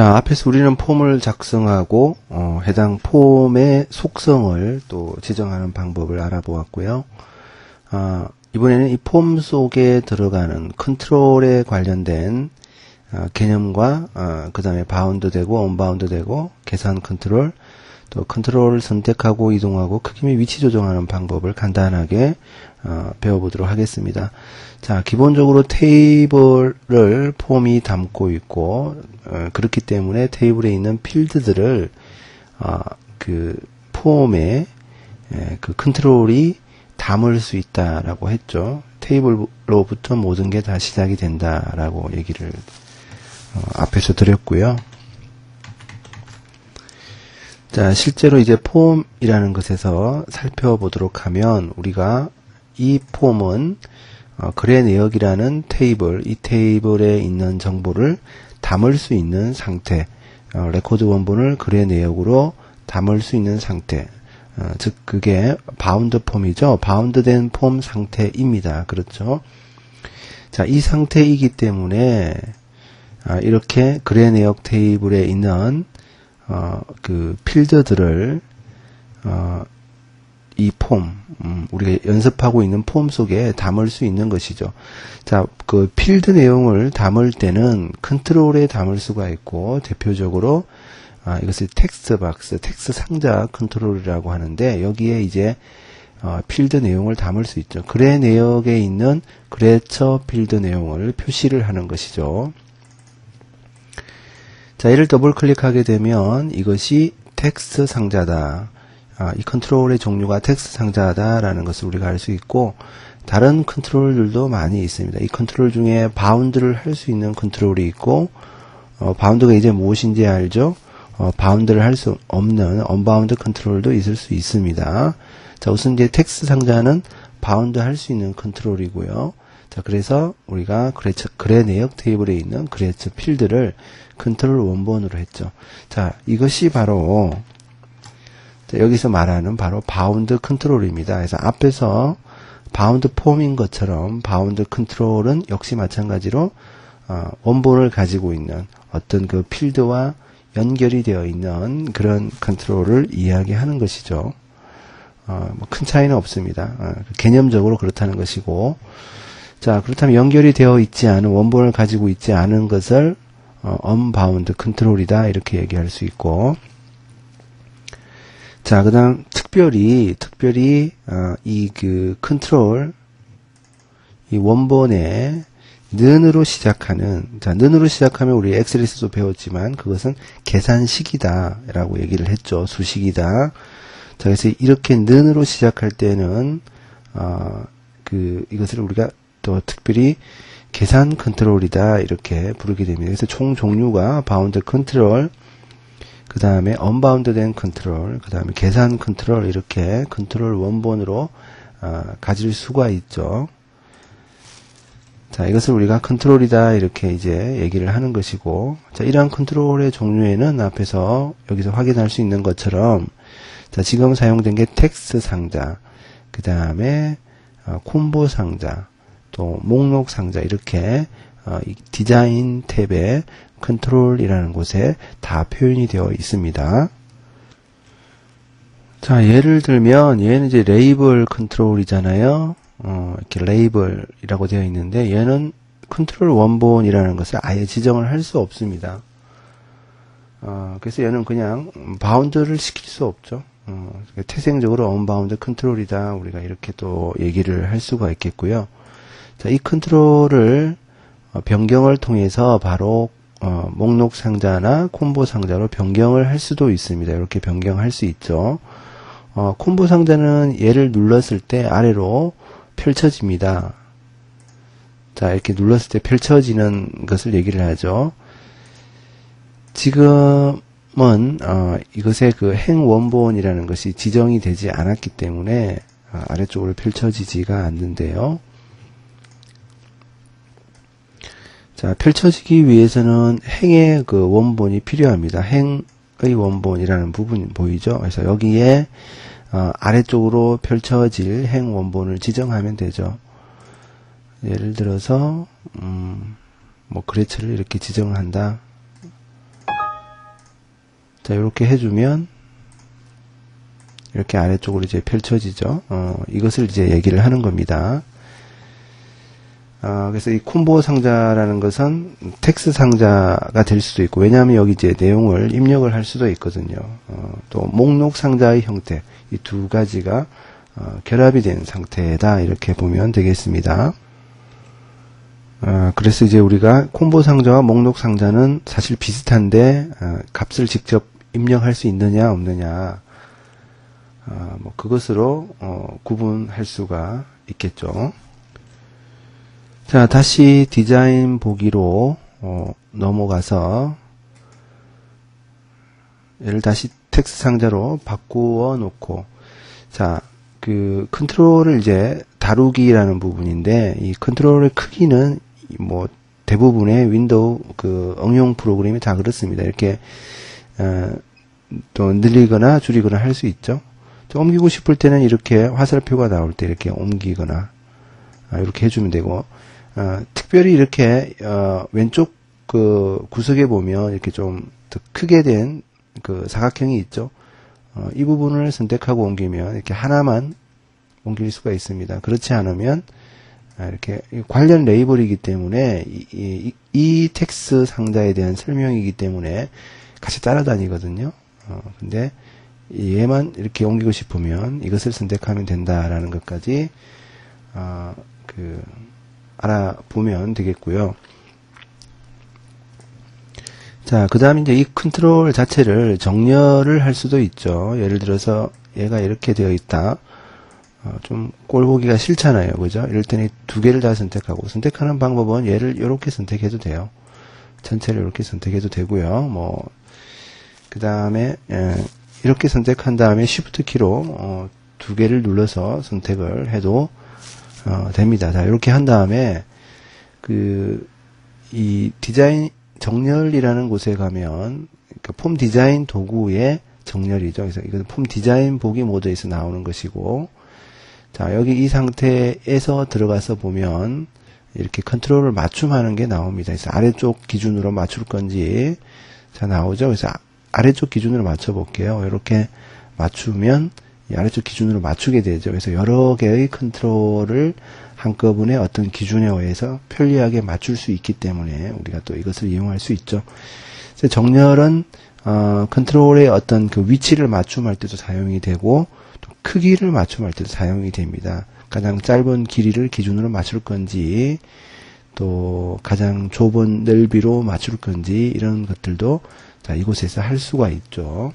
자, 앞에서 우리는 폼을 작성하고 해당 폼의 속성을 또 지정하는 방법을 알아보았고요. 이번에는 이 폼 속에 들어가는 컨트롤에 관련된 개념과 그 다음에 바운드 되고 언바운드 되고 계산 컨트롤, 또 컨트롤을 선택하고 이동하고 크기 및 위치 조정하는 방법을 간단하게 배워보도록 하겠습니다. 자, 기본적으로 테이블을 폼이 담고 있고, 그렇기 때문에 테이블에 있는 필드들을 그 폼의 그 컨트롤이 담을 수 있다라고 했죠. 테이블로부터 모든 게 다 시작이 된다라고 얘기를 앞에서 드렸고요. 자, 실제로 이제 폼이라는 것에서 살펴보도록 하면, 우리가 이 폼은 글의 내역이라는 테이블, 이 테이블에 있는 정보를 담을 수 있는 상태, 레코드 원본을 글의 내역으로 담을 수 있는 상태, 즉 그게 바운드 폼이죠. 바운드된 폼 상태입니다. 그렇죠? 자, 이 상태이기 때문에 이렇게 글의 내역 테이블에 있는 그 필드들을 이 폼, 우리가 연습하고 있는 폼 속에 담을 수 있는 것이죠. 자, 그 필드 내용을 담을 때는 컨트롤에 담을 수가 있고, 대표적으로 이것을 텍스트 박스, 텍스트 상자 컨트롤이라고 하는데, 여기에 이제 필드 내용을 담을 수 있죠. 글의 내역에 있는 글래처 필드 내용을 표시를 하는 것이죠. 자, 얘를 더블 클릭하게 되면 이것이 텍스트 상자다, 이 컨트롤의 종류가 텍스트 상자다라는 것을 우리가 알 수 있고, 다른 컨트롤들도 많이 있습니다. 이 컨트롤 중에 바운드를 할 수 있는 컨트롤이 있고, 바운드가 이제 무엇인지 알죠? 바운드를 할 수 없는 언바운드 컨트롤도 있을 수 있습니다. 자, 우선 이제 텍스트 상자는 바운드 할 수 있는 컨트롤이고요. 자, 그래서 우리가 글의 내역 테이블에 있는 글래처 필드를 컨트롤 원본으로 했죠. 자, 이것이 바로 여기서 말하는 바로 바운드 컨트롤입니다. 그래서 앞에서 바운드 폼인 것처럼 바운드 컨트롤은 역시 마찬가지로 원본을 가지고 있는 어떤 그 필드와 연결이 되어 있는 그런 컨트롤을 이야기하는 것이죠. 뭐 큰 차이는 없습니다. 개념적으로 그렇다는 것이고, 자, 그렇다면 연결이 되어 있지 않은, 원본을 가지고 있지 않은 것을 언바운드 컨트롤이다, 이렇게 얘기할 수 있고, 자, 그 다음 특별히 이 그 컨트롤, 이 원본에 는으로 시작하는, 자, 는으로 시작하면 우리 엑셀에서도 배웠지만 그것은 계산식이다 라고 얘기를 했죠. 수식이다. 자, 그래서 이렇게 는으로 시작할 때는 이것을 우리가 또 특별히 계산 컨트롤이다, 이렇게 부르게 됩니다. 그래서 총 종류가 바운드 컨트롤, 그 다음에 언바운드 된 컨트롤, 그 다음에 계산 컨트롤, 이렇게 컨트롤 원본으로 가질 수가 있죠. 자, 이것을 우리가 컨트롤이다, 이렇게 이제 얘기를 하는 것이고, 자, 이러한 컨트롤의 종류에는 앞에서 여기서 확인할 수 있는 것처럼, 자, 지금 사용된 게 텍스트 상자, 그 다음에 콤보 상자, 또 목록 상자, 이렇게 이 디자인 탭에 컨트롤이라는 곳에 다 표현이 되어 있습니다. 자, 예를 들면 얘는 이제 레이블 컨트롤이잖아요. 이렇게 레이블이라고 되어 있는데, 얘는 컨트롤 원본이라는 것을 아예 지정을 할 수 없습니다. 그래서 얘는 그냥 바운드를 시킬 수 없죠. 태생적으로 언바운드 컨트롤이다, 우리가 이렇게 또 얘기를 할 수가 있겠고요. 자, 이 컨트롤을 변경을 통해서 바로 목록 상자나 콤보 상자로 변경을 할 수도 있습니다. 이렇게 변경할 수 있죠. 콤보 상자는 얘를 눌렀을 때 아래로 펼쳐집니다. 자, 이렇게 눌렀을 때 펼쳐지는 것을 얘기를 하죠. 지금은 이것의 그 행 원본이라는 것이 지정이 되지 않았기 때문에 아래쪽으로 펼쳐지지가 않는데요. 자, 펼쳐지기 위해서는 행의 그 원본이 필요합니다. 행의 원본이라는 부분이 보이죠. 그래서 여기에 아래쪽으로 펼쳐질 행 원본을 지정하면 되죠. 예를 들어서 뭐 글래처를 이렇게 지정한다. 자, 이렇게 해주면 이렇게 아래쪽으로 이제 펼쳐지죠. 이것을 이제 얘기를 하는 겁니다. 그래서 이 콤보 상자라는 것은 텍스트 상자가 될 수도 있고, 왜냐하면 여기 이제 내용을 입력을 할 수도 있거든요. 또 목록 상자의 형태, 이 두 가지가 결합이 된 상태다, 이렇게 보면 되겠습니다. 그래서 이제 우리가 콤보 상자와 목록 상자는 사실 비슷한데 값을 직접 입력할 수 있느냐 없느냐, 뭐 그것으로 구분할 수가 있겠죠. 자, 다시 디자인 보기로 넘어가서 얘를 다시 텍스트 상자로 바꾸어 놓고, 자, 그 컨트롤을 이제 다루기라는 부분인데, 이 컨트롤의 크기는 뭐 대부분의 윈도우 그 응용 프로그램이 다 그렇습니다. 이렇게 또 늘리거나 줄이거나 할 수 있죠. 또 옮기고 싶을 때는 이렇게 화살표가 나올 때 이렇게 옮기거나 이렇게 해주면 되고, 특별히 이렇게 왼쪽 그 구석에 보면 이렇게 좀 더 크게 된 그 사각형이 있죠. 이 부분을 선택하고 옮기면 이렇게 하나만 옮길 수가 있습니다. 그렇지 않으면 이렇게 관련 레이블이기 때문에 이 텍스트 상자에 대한 설명이기 때문에 같이 따라다니거든요. 근데 얘만 이렇게 옮기고 싶으면 이것을 선택하면 된다라는 것까지 알아보면 되겠고요. 자, 그 다음에 이제 이 컨트롤 자체를 정렬을 할 수도 있죠. 예를 들어서 얘가 이렇게 되어 있다. 좀 꼴보기가 싫잖아요, 그죠? 이럴 때는 두 개를 다 선택하고, 선택하는 방법은 얘를 이렇게 선택해도 돼요. 전체를 이렇게 선택해도 되고요. 뭐 그 다음에 이렇게 선택한 다음에 Shift 키로 두 개를 눌러서 선택을 해도 됩니다. 자, 이렇게 한 다음에 이 디자인 정렬이라는 곳에 가면, 그러니까 폼 디자인 도구의 정렬이죠. 그래서 이건 폼 디자인 보기 모드에서 나오는 것이고, 자, 여기 이 상태에서 들어가서 보면 이렇게 컨트롤을 맞춤하는 게 나옵니다. 그래서 아래쪽 기준으로 맞출 건지, 자, 나오죠. 그래서 아래쪽 기준으로 맞춰 볼게요. 이렇게 맞추면 이 아래쪽 기준으로 맞추게 되죠. 그래서 여러 개의 컨트롤을 한꺼번에 어떤 기준에 의해서 편리하게 맞출 수 있기 때문에 우리가 또 이것을 이용할 수 있죠. 그래서 정렬은 컨트롤의 어떤 그 위치를 맞춤할 때도 사용이 되고, 또 크기를 맞춤할 때도 사용이 됩니다. 가장 짧은 길이를 기준으로 맞출 건지, 또 가장 좁은 넓이로 맞출 건지, 이런 것들도 자, 이곳에서 할 수가 있죠.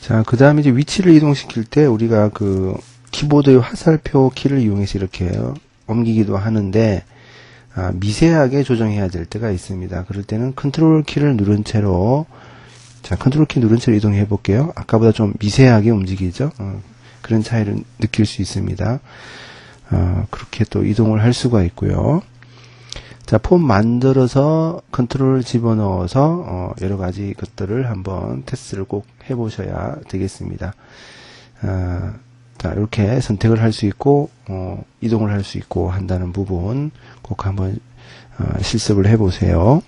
자, 그 다음에 이제 위치를 이동시킬 때 우리가 그 키보드의 화살표 키를 이용해서 이렇게 옮기기도 하는데, 미세하게 조정해야 될 때가 있습니다. 그럴 때는 컨트롤 키를 누른 채로, 자, 컨트롤 키 누른 채로 이동해 볼게요. 아까보다 좀 미세하게 움직이죠. 그런 차이를 느낄 수 있습니다. 그렇게 또 이동을 할 수가 있고요. 자, 폼 만들어서 컨트롤 집어넣어서 여러가지 것들을 한번 테스트를 꼭 해보셔야 되겠습니다. 자, 이렇게 선택을 할 수 있고 이동을 할 수 있고 한다는 부분 꼭 한번 실습을 해보세요.